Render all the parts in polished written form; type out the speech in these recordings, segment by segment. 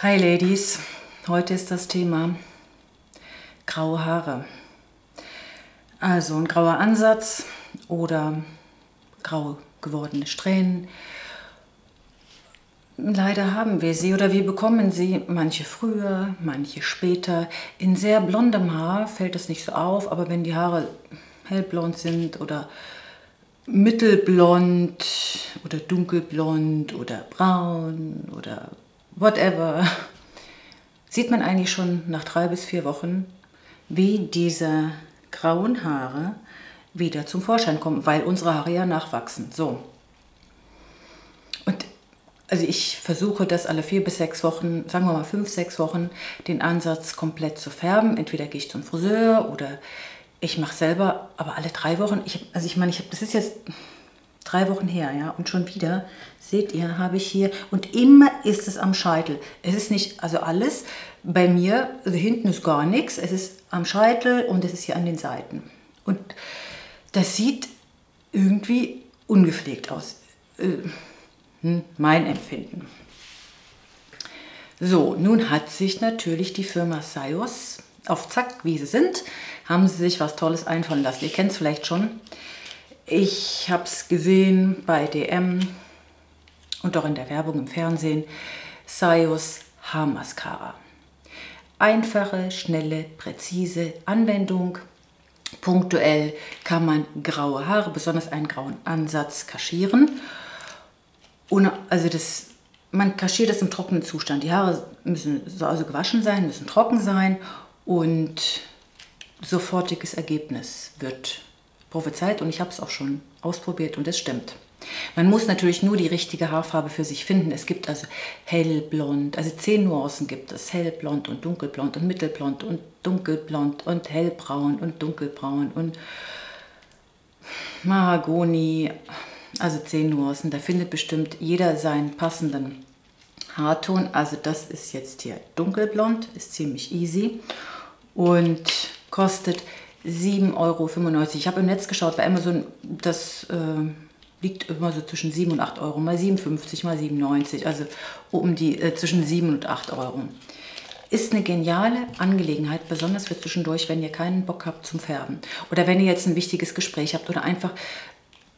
Hi Ladies, heute ist das Thema graue Haare. Also ein grauer Ansatz oder grau gewordene Strähnen. Leider haben wir sie oder wir bekommen sie, manche früher, manche später. In sehr blondem Haar fällt das nicht so auf, aber wenn die Haare hellblond sind oder mittelblond oder dunkelblond oder braun oder whatever, sieht man eigentlich schon nach 3 bis 4 Wochen, wie diese grauen Haare wieder zum Vorschein kommen, weil unsere Haare ja nachwachsen. So. Und also ich versuche das alle 4 bis 6 Wochen, sagen wir mal 5, 6 Wochen, den Ansatz komplett zu färben. Entweder gehe ich zum Friseur oder ich mache selber, aber alle 3 Wochen. Das ist jetzt 3 Wochen her, ja, und schon wieder, seht ihr, habe ich hier, und immer ist es am Scheitel. Es ist nicht, also alles, bei mir, also hinten ist gar nichts, es ist am Scheitel und es ist hier an den Seiten. Und das sieht irgendwie ungepflegt aus. Mein Empfinden. So, nun hat sich natürlich die Firma Syoss auf Zack, wie sie sind, haben sie sich was Tolles einfallen lassen. Ihr kennt es vielleicht schon. Ich habe es gesehen bei DM und auch in der Werbung im Fernsehen. Syoss Haarmascara. Einfache, schnelle, präzise Anwendung. Punktuell kann man graue Haare, besonders einen grauen Ansatz, kaschieren. Man kaschiert das im trockenen Zustand. Die Haare müssen also gewaschen sein, müssen trocken sein und sofortiges Ergebnis wird prophezeit, und ich habe es auch schon ausprobiert und es stimmt. Man muss natürlich nur die richtige Haarfarbe für sich finden. Es gibt also hellblond, also 10 Nuancen gibt es. Hellblond und dunkelblond und mittelblond und dunkelblond und hellbraun und dunkelbraun und Mahagoni, also 10 Nuancen. Da findet bestimmt jeder seinen passenden Haarton. Also das ist jetzt hier dunkelblond, ist ziemlich easy und kostet 7,95 €. Ich habe im Netz geschaut, bei Amazon, das liegt immer so zwischen 7 und 8 Euro, mal 7,50, mal 7,90, also um die, zwischen 7 und 8 Euro. Ist eine geniale Angelegenheit, besonders für zwischendurch, wenn ihr keinen Bock habt zum Färben oder wenn ihr jetzt ein wichtiges Gespräch habt oder einfach,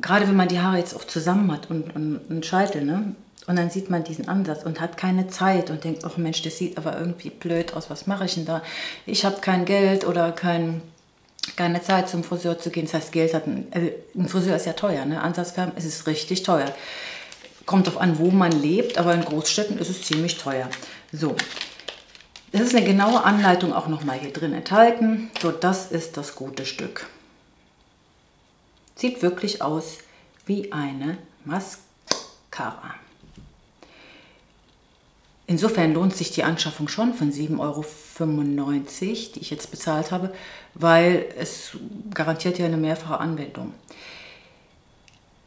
gerade wenn man die Haare jetzt auch zusammen hat und einen Scheitel, ne? Und dann sieht man diesen Ansatz und hat keine Zeit und denkt, ach Mensch, das sieht aber irgendwie blöd aus, was mache ich denn da? Ich habe kein Geld oder keine Zeit zum Friseur zu gehen, das heißt Geld hat, ein Friseur ist ja teuer, ne? Ansatzfärben, es ist richtig teuer. Kommt drauf an, wo man lebt, aber in Großstädten ist es ziemlich teuer. So, das ist eine genaue Anleitung auch nochmal hier drin enthalten. So, das ist das gute Stück. Sieht wirklich aus wie eine Mascara. Insofern lohnt sich die Anschaffung schon von 7,95 €, die ich jetzt bezahlt habe, weil es garantiert ja eine mehrfache Anwendung.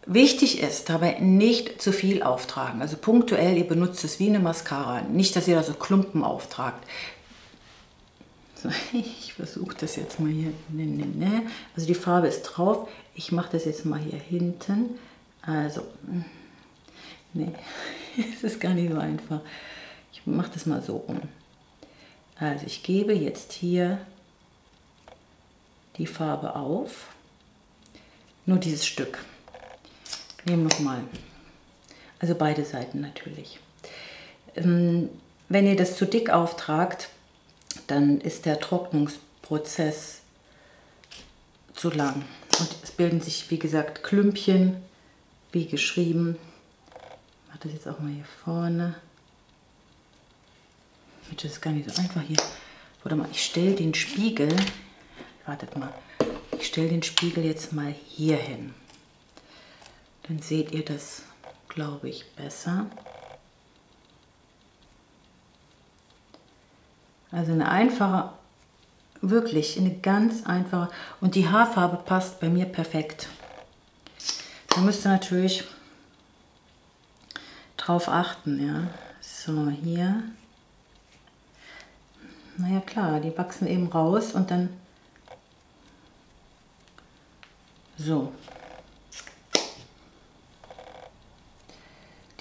Wichtig ist dabei nicht zu viel auftragen. Also punktuell, ihr benutzt es wie eine Mascara. Nicht, dass ihr da so Klumpen auftragt. So, ich versuche das jetzt mal hier. Also die Farbe ist drauf. Ich mache das jetzt mal hier hinten. Also, nee, es ist gar nicht so einfach. Ich mache das mal so rum. Also ich gebe jetzt hier die Farbe auf. Nur dieses Stück. Nehmen nochmal. Also beide Seiten natürlich. Wenn ihr das zu dick auftragt, dann ist der Trocknungsprozess zu lang. Und es bilden sich, wie gesagt, Klümpchen, wie geschrieben. Ich mache das jetzt auch mal hier vorne. Das ist gar nicht so einfach hier. Warte mal, ich stelle den Spiegel. Wartet mal. Ich stelle den Spiegel jetzt mal hier hin. Dann seht ihr das, glaube ich, besser. Also eine einfache, wirklich eine ganz einfache. Und die Haarfarbe passt bei mir perfekt. Da müsst ihr natürlich drauf achten, ja. So, hier. Naja klar, die wachsen eben raus und dann so.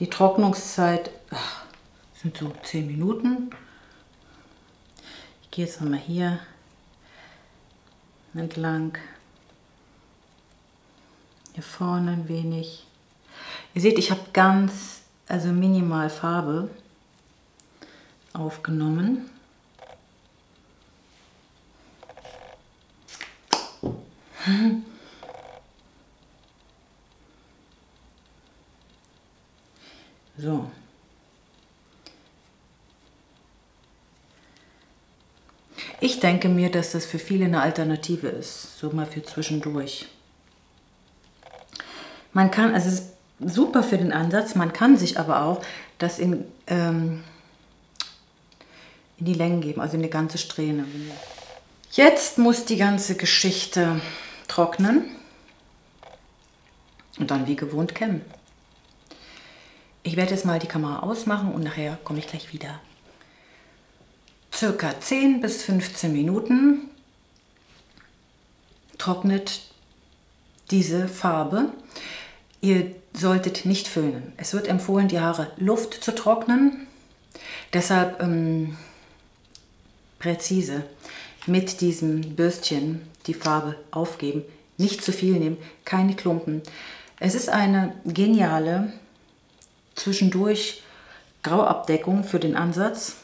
Die Trocknungszeit sind so 10 Minuten. Ich gehe jetzt nochmal hier entlang. Hier vorne ein wenig. Ihr seht, ich habe ganz, also minimal Farbe aufgenommen. So. Ich denke mir, dass das für viele eine Alternative ist, so mal für zwischendurch. Man kann, also es ist super für den Ansatz, man kann sich aber auch das in die Längen geben, also in die ganze Strähne. Jetzt muss die ganze Geschichte trocknen und dann wie gewohnt kämmen. Ich werde jetzt mal die Kamera ausmachen und nachher komme ich gleich wieder. Circa 10 bis 15 Minuten trocknet diese Farbe. Ihr solltet nicht föhnen. Es wird empfohlen, die Haare Luft zu trocknen. Deshalb präzise mit diesem Bürstchen die Farbe aufgeben. Nicht zu viel nehmen, keine Klumpen. Es ist eine geniale zwischendurch Grauabdeckung für den Ansatz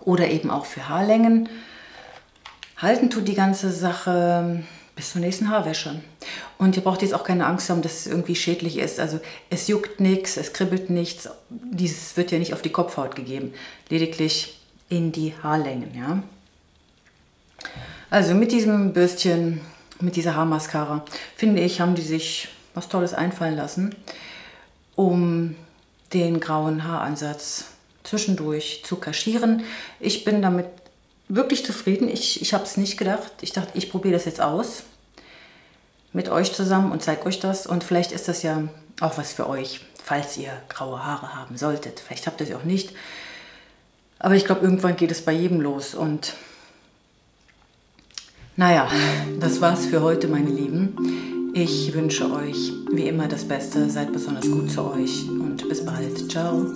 oder eben auch für Haarlängen. Halten tut die ganze Sache bis zur nächsten Haarwäsche. Und ihr braucht jetzt auch keine Angst haben, dass es irgendwie schädlich ist. Also es juckt nichts, es kribbelt nichts. Dieses wird ja nicht auf die Kopfhaut gegeben, lediglich in die Haarlängen. Ja? Also mit diesem Bürstchen, mit dieser Haarmascara, finde ich, haben die sich was Tolles einfallen lassen, um den grauen Haaransatz zwischendurch zu kaschieren. Ich bin damit wirklich zufrieden. Ich habe es nicht gedacht. Ich dachte, ich probiere das jetzt aus mit euch zusammen und zeige euch das. Und vielleicht ist das ja auch was für euch, falls ihr graue Haare haben solltet. Vielleicht habt ihr sie auch nicht. Aber ich glaube, irgendwann geht es bei jedem los. Und naja, das war's für heute, meine Lieben. Ich wünsche euch wie immer das Beste, seid besonders gut zu euch und bis bald. Ciao!